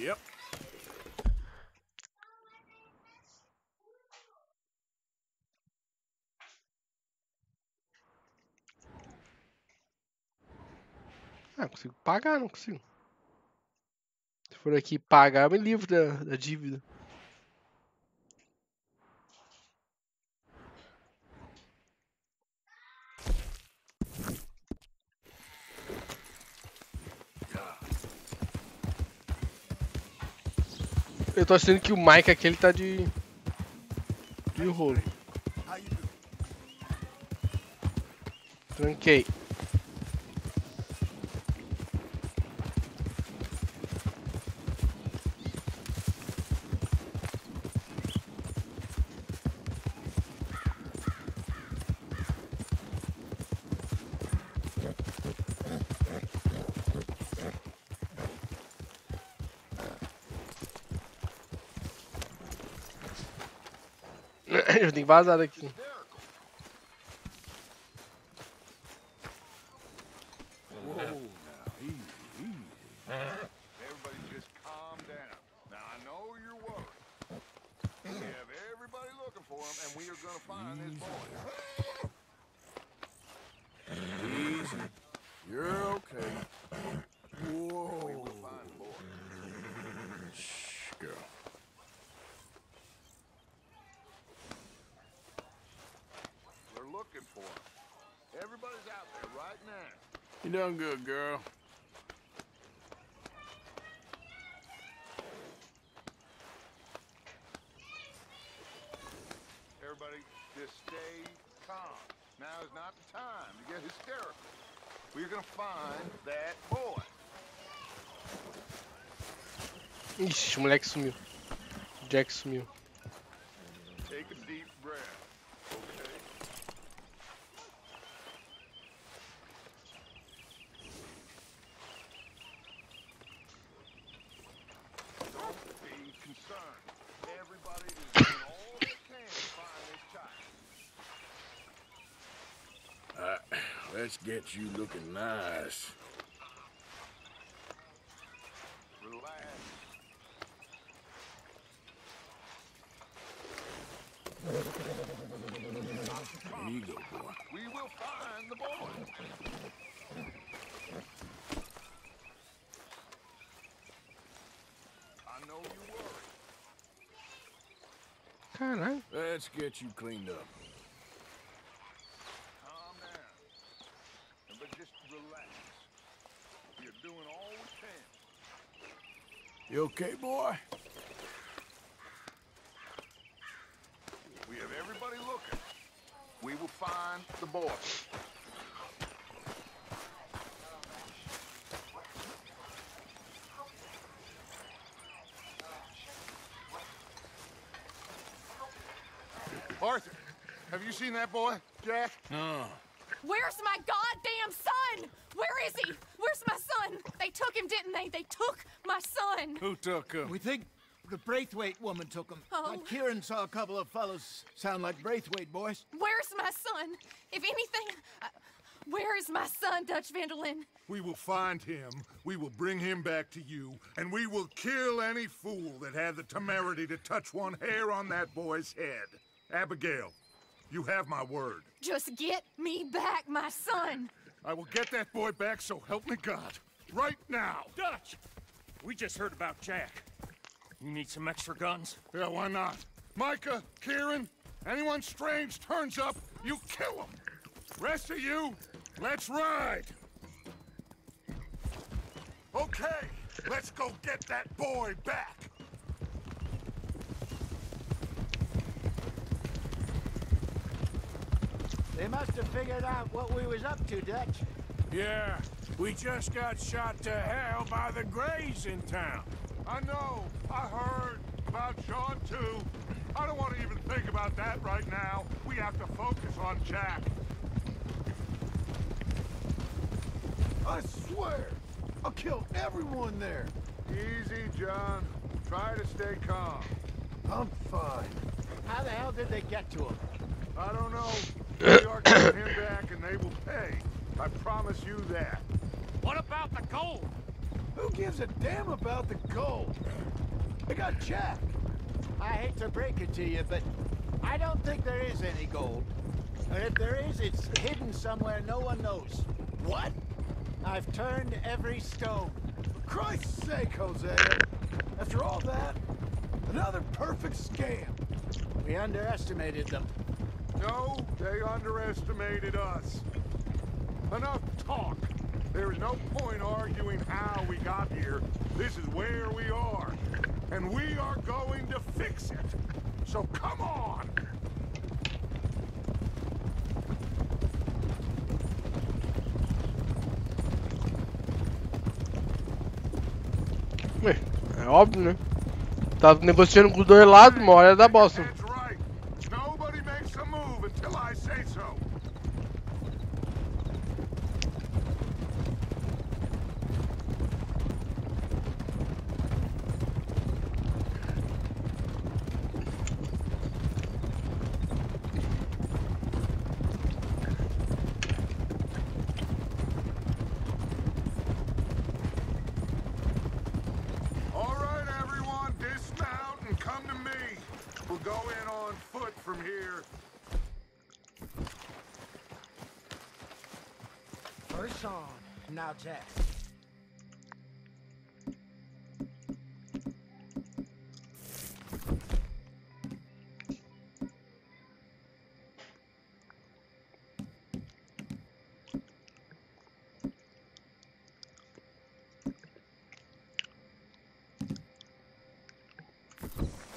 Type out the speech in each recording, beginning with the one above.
Yep. Ah, não consigo pagar, não consigo. Se for aqui pagar, eu me livro da dívida. Eu tô achando que o Micah aqui ele tá de rolo. Tranquei. Eu tenho que vazar daqui. You're doing good, girl. Everybody, just stay calm. Now is not the time to get hysterical. We're gonna find that boy. Ixi, o moleque sumiu. O Jack sumiu. Take a deep breath. Let's get you looking nice. Relax. Here you go, boy. We will find the boy. I know you worry. Kinda. Let's get you cleaned up. You okay, boy? We have everybody looking. We will find the boy. Arthur, have you seen that boy, Jack? No. Where's my goddamn son? Where is he? Where's my son? They took him, didn't they? They took my son. Who took him? We think the Braithwaite woman took him. Oh. But Kieran saw a couple of fellas sound like Braithwaite boys. Where's my son? If anything, where is my son, Dutch Vandeleen? We will find him. We will bring him back to you. And we will kill any fool that had the temerity to touch one hair on that boy's head. Abigail. You have my word. Just get me back, my son. I will get that boy back, so help me God. Right now. Dutch! We just heard about Jack. You need some extra guns? Yeah, why not? Micah, Kieran, anyone strange turns up, you kill him. Rest of you, let's ride. Okay, let's go get that boy back. They must have figured out what we was up to, Dutch. Yeah, we just got shot to hell by the Greys in town. I know. I heard about John, too. I don't want to even think about that right now. We have to focus on Jack. I swear, I'll kill everyone there. Easy, John. Try to stay calm. I'm fine. How the hell did they get to him? I don't know. We are getting him back and they will pay. I promise you that. What about the gold? Who gives a damn about the gold? They got jacked. I hate to break it to you, but I don't think there is any gold. But if there is, it's hidden somewhere no one knows. What? I've turned every stone. For Christ's sake, Jose. After all that, another perfect scam. We underestimated them. No, they underestimated us. Enough talk. There is no point arguing how we got here. This is where we are. And we are going to fix it. So come on! É óbvio, né? Tá negociando com os dois lados, uma hora da bosta.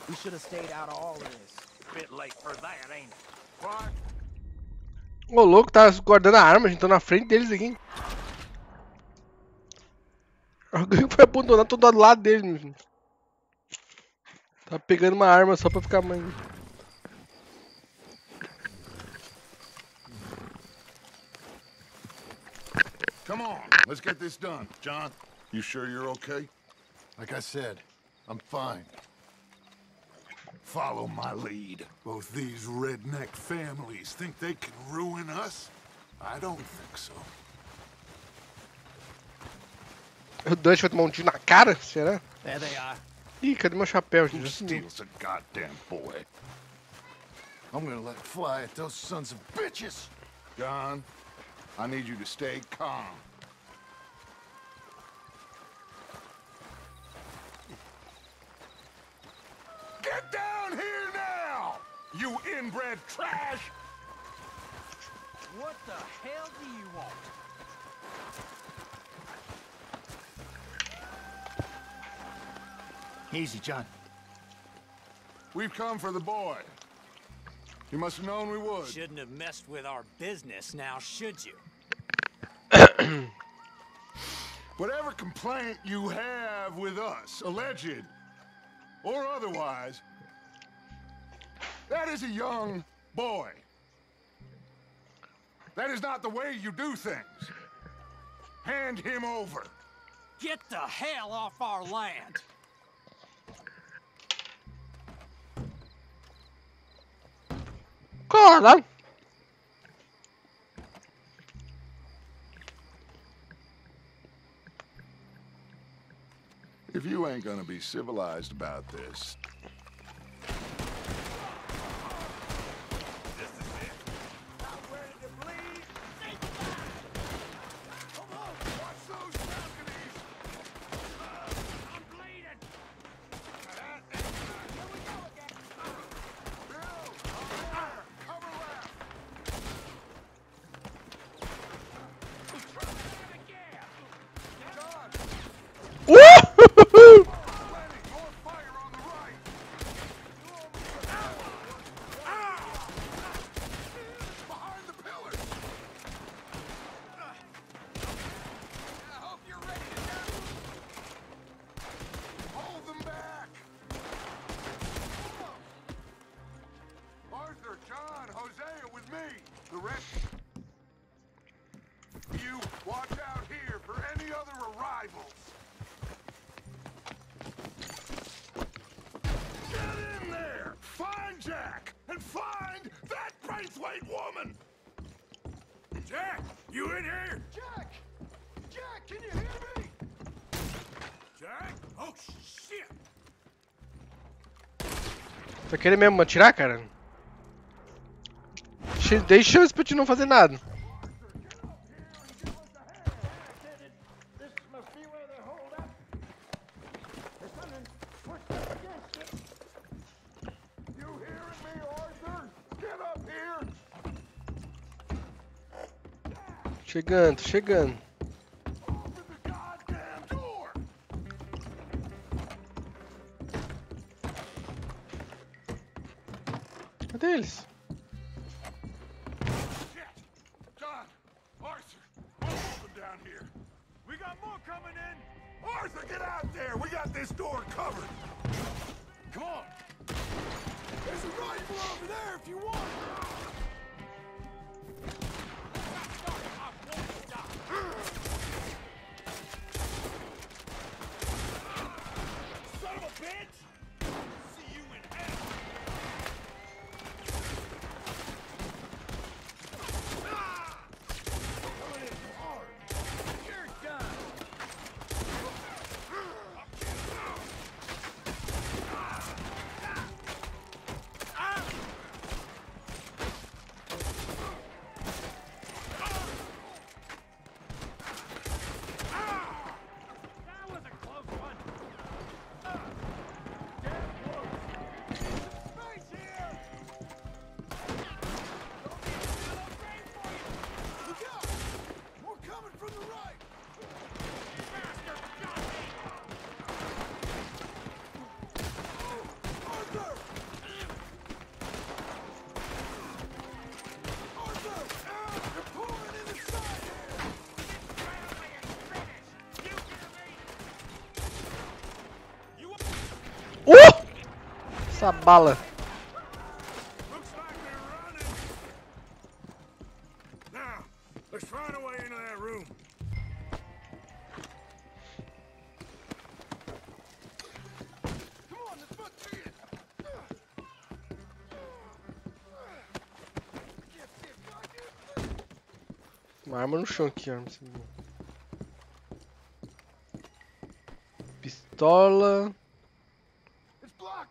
We should have stayed out of all of this. A bit late for that, ain't it? What? Ô, louco, tá guardando a arma, a gente tá na frente deles aqui. Alguém foi abandonar todo do lado deles, meu filho. Tá pegando uma arma só pra ficar mais... Come on, let's get this done, John. You sure you're okay? Like I said, I'm fine. Follow my lead. Both these redneck families think they can ruin us? I don't think so. O Dutch vai tomar tiro na cara, será? There they are. Ih, cadê meu chapéu? Who steals a goddamn boy? I'm gonna let fly at those sons of bitches. John, I need you to stay calm. Get down here now, you inbred trash! What the hell do you want? Easy, John. We've come for the boy. You must have known we would. Shouldn't have messed with our business now, should you? Whatever complaint you have with us, alleged or otherwise, that is a young boy. That is not the way you do things. Hand him over. Get the hell off our land. Come on. If you ain't gonna be civilized about this... This is it. I'm ready to bleed. Come on, watch those balconies. I'm bleeding. Here we go again. Cover left. He's trying to get a gap. Woo! Jack, you in here? Jack! Jack, can you hear me? querendo mesmo atirar, cara? Dei chance pra te não fazer nada. Chegando, chegando. Cadê eles? Essa bala. Uma arma no chão aqui, arma. Pistola.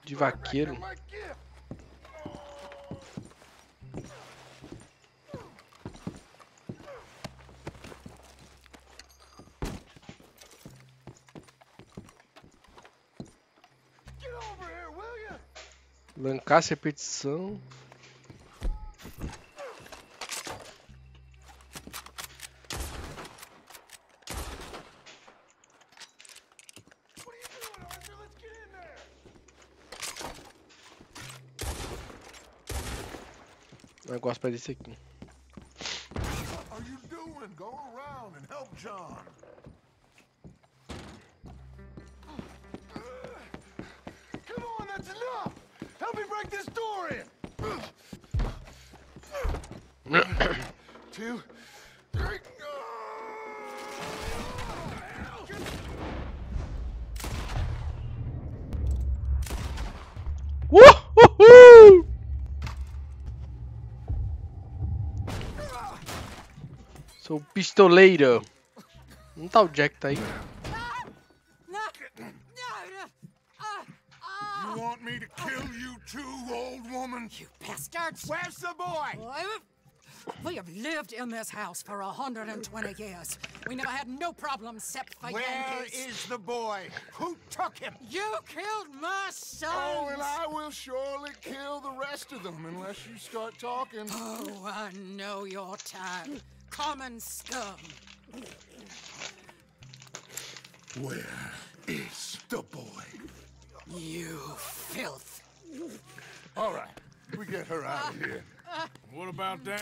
De vaqueiro. Lancar essa repetição. Negócio para esse aqui. What are you doing? Go around and help John. Come on, that's enough. Help me break this door in. 2, 3. Sou pistoleiro. Não tá o Jack, tá aí. You want me to kill you too, old woman? You bastards! Where's the boy? We have lived in this house for 120 years. We never had no problem except fighting. Where is the boy? Who took him? You killed my son. Oh, and I will surely kill the rest of them unless you start talking. Oh, I know your time. Common scum. Where is the boy? You filth. All right, we get her out of here. What about Dan?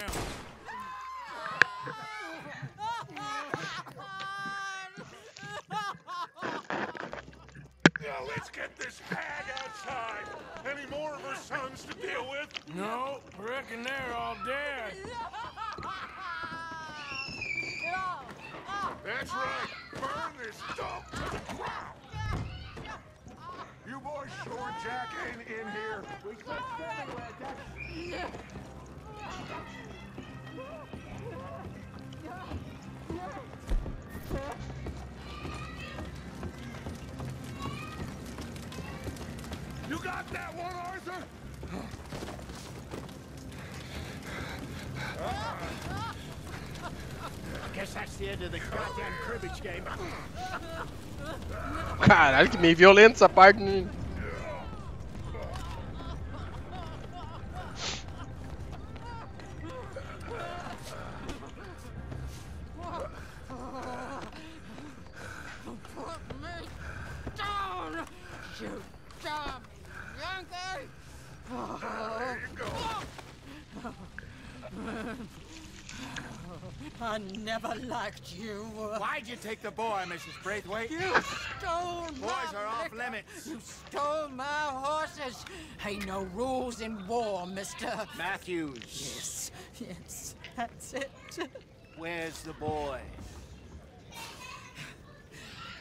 Now let's get this hag outside. Any more of her sons to deal with? No, I reckon they're all dead. That's right. Burn this dump to the ground. You boys sure Jack ain't in here. We clicked everywhere, Jack. You got that one, Arthur? I guess that's the end of the goddamn cribbage game. Caralho, que meio violento essa parte. I never liked you. Why'd you take the boy, Mrs. Braithwaite? You stole my boys are off limits. You stole my horses. Ain't no rules in war, Mr. Matthews. Yes, yes, that's it. Where's the boy?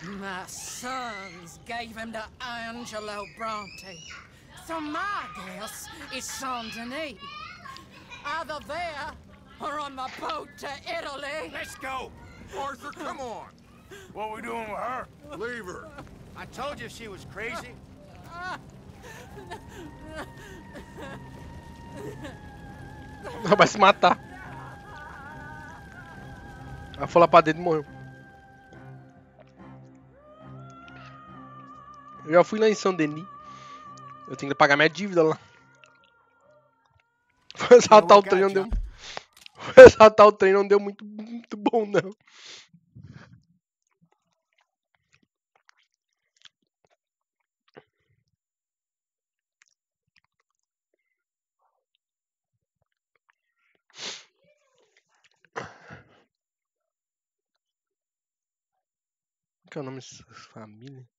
My sons gave him to Angelo Bronte. So my guess is Saint Denis. Either there or on the boat to Italy. Let's go! Arthur, come on! What are we doing with her? Leave her. I told you she was crazy. Vai se matar. Ela foi lá pra dentro e morreu. Eu já fui lá em São Denis. Eu tenho que pagar minha dívida lá. Foi assaltar o trem, não deu. Foi assaltar o trem, não deu muito bom, não. Qual é o nome dessa família?